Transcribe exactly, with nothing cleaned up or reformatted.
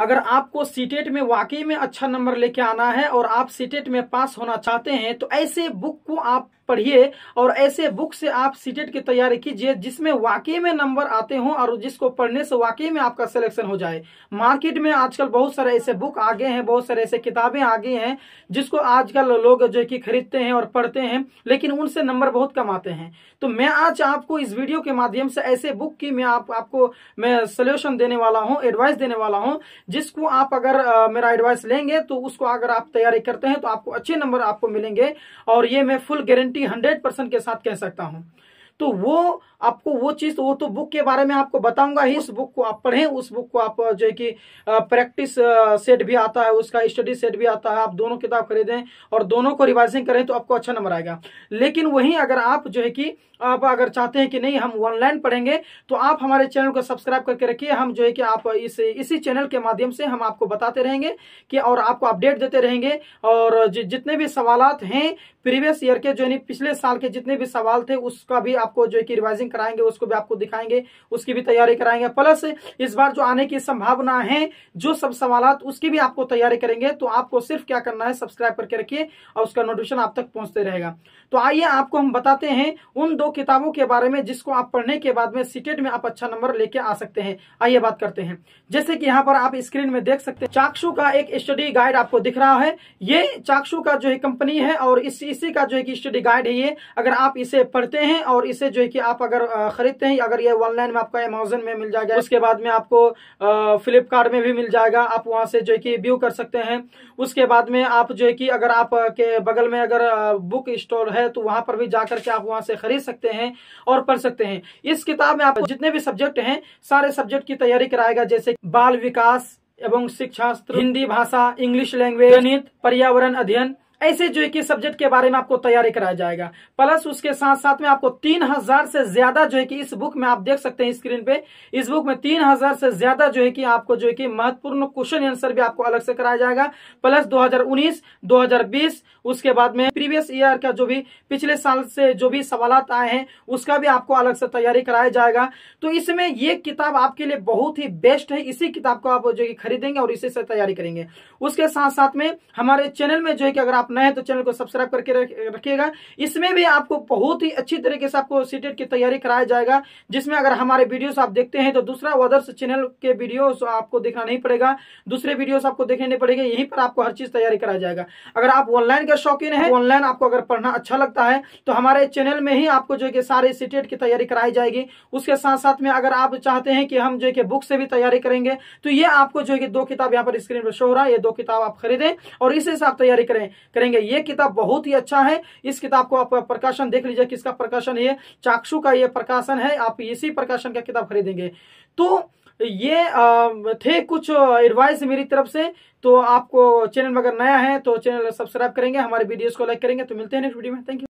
अगर आपको सीटेट में वाकई में अच्छा नंबर लेके आना है और आप सीटेट में पास होना चाहते हैं तो ऐसे बुक को आप पढ़िए और ऐसे बुक से आप सीटेट की तैयारी कीजिए जिसमें वाकई में नंबर आते हों और जिसको पढ़ने से वाकई में आपका सिलेक्शन हो जाए। मार्केट में आजकल बहुत सारे ऐसे बुक आ गए हैं, बहुत सारे ऐसे किताबें आ गई हैं जिसको आजकल लोग जो कि खरीदते हैं और पढ़ते हैं, लेकिन उनसे नंबर बहुत कम आते हैं। तो मैं आज आपको इस वीडियो के माध्यम से ऐसे बुक की मैं आप, आपको मैं सोल्यूशन देने वाला हूँ, एडवाइस देने वाला हूँ, जिसको आप अगर आ, मेरा एडवाइस लेंगे तो उसको अगर आप तैयारी करते हैं तो आपको अच्छे नंबर आपको मिलेंगे और ये मैं फुल गारंटी हंड्रेड परसेंट के साथ कह सकता हूं। तो वो आपको वो चीज वो तो बुक के बारे में आपको बताऊंगा ही, उस बुक को आप पढ़ें, उस बुक को आप जो है कि प्रैक्टिस सेट भी आता है, उसका स्टडी सेट भी आता है, आप दोनों किताब खरीदें और दोनों को रिवाइजिंग करें तो आपको अच्छा नंबर आएगा। लेकिन वहीं अगर आप जो है कि आप अगर चाहते हैं कि नहीं हम ऑनलाइन पढ़ेंगे तो आप हमारे चैनल को सब्सक्राइब करके रखिए। हम जो है कि आप इस इसी चैनल के माध्यम से हम आपको बताते रहेंगे कि और आपको अपडेट देते रहेंगे और जितने भी सवालात हैं प्रीवियस ईयर के जो यानी पिछले साल के जितने भी सवाल थे उसका भी आपको जो है कि रिवाइजिंग कराएंगे, उसको भी आपको दिखाएंगे, उसकी भी तैयारी कराएंगे। प्लस इस बार जो आने की संभावना है जो सब सवालात उसकी भी आपको तैयारी करेंगे। तो आपको सिर्फ क्या करना है, सब्सक्राइब करके रखिए और उसका नोटिफिकेशन आप तक पहुंचते रहेगा। तो आइए आपको हम बताते हैं उन किताबों के बारे में जिसको आप पढ़ने के बाद में सीटेट में आप अच्छा नंबर लेके आ सकते हैं। आइए बात करते हैं। जैसे कि यहाँ पर आप स्क्रीन में देख सकते हैं चाकसू का एक स्टडी गाइड आपको दिख रहा है। ये चाकसू का जो है कंपनी है और इस, इसी का जो है कि स्टडी गाइड है ये। अगर आप इसे पढ़ते हैं और इसे जो है कि आप अगर खरीदते हैं, अगर ये ऑनलाइन में आपका अमेजन में मिल जाएगा, उसके बाद में आपको फ्लिपकार्ट में भी मिल जाएगा, आप वहां से जो है कि व्यू कर सकते हैं। उसके बाद में आप जो है कि अगर आपके बगल में अगर बुक स्टोर है तो वहां पर भी जाकर के आप वहां से खरीद सकते हैं और पढ़ सकते हैं। इस किताब में आप जितने भी सब्जेक्ट हैं सारे सब्जेक्ट की तैयारी कराएगा, जैसे बाल विकास एवं शिक्षाशास्त्र, हिंदी भाषा, इंग्लिश लैंग्वेज, गणित, पर्यावरण अध्ययन, ऐसे जो है कि सब्जेक्ट के बारे में आपको तैयारी कराया जाएगा। प्लस उसके साथ साथ में आपको तीन हजार से ज्यादा जो है कि इस बुक में आप देख सकते हैं स्क्रीन पे, इस बुक में तीन हजार से ज्यादा जो है कि आपको जो है कि महत्वपूर्ण क्वेश्चन आंसर भी आपको अलग से कराया जाएगा। प्लस दो हजार उन्नीस, दो हजार बीस, उसके बाद में प्रीवियस ईयर का जो भी पिछले साल से जो भी सवाल आए हैं उसका भी आपको अलग से तैयारी कराया जाएगा। तो इसमें ये किताब आपके लिए बहुत ही बेस्ट है। इसी किताब को आप जो है खरीदेंगे और इसी से तैयारी करेंगे। उसके साथ साथ में हमारे चैनल में जो है कि अगर नए हैं तो चैनल को सब्सक्राइब करके रखिएगा। इसमें भी आपको बहुत ही अच्छी तरीके से आपको सीटेट की तैयारी कराया जाएगा, जिसमें अगर हमारे वीडियोस आप देखते हैं तो दूसरा अदर्स चैनल के वीडियोस आपको देखना नहीं पड़ेगा, दूसरे वीडियोस आपको देखने नहीं पड़ेंगे, यहीं पर आपको हर चीज तैयारी कराया जाएगा। अगर आप ऑनलाइन का शौकीन है, ऑनलाइन आपको अगर पढ़ना अच्छा लगता है तो हमारे चैनल में ही आपको जो है सारे सीटेट की तैयारी कराई जाएगी। उसके साथ साथ में अगर आप चाहते हैं कि हम जो है बुक से भी तैयारी करेंगे तो ये आपको जो है दो किताब यहाँ पर स्क्रीन पर शो हो रहा है, ये दो किताब आप खरीदें और इसी से आप तैयारी करें करेंगे। ये किताब बहुत ही अच्छा है। इस किताब को आप प्रकाशन देख लीजिए, किसका प्रकाशन है, चाकसू का ये प्रकाशन है। आप इसी प्रकाशन का किताब खरीदेंगे। तो ये थे कुछ एडवाइस मेरी तरफ से। तो आपको चैनल में अगर नया है तो चैनल सब्सक्राइब करेंगे, हमारे वीडियोस को लाइक करेंगे। तो मिलते हैं नेक्स्ट वीडियो में। Thank you.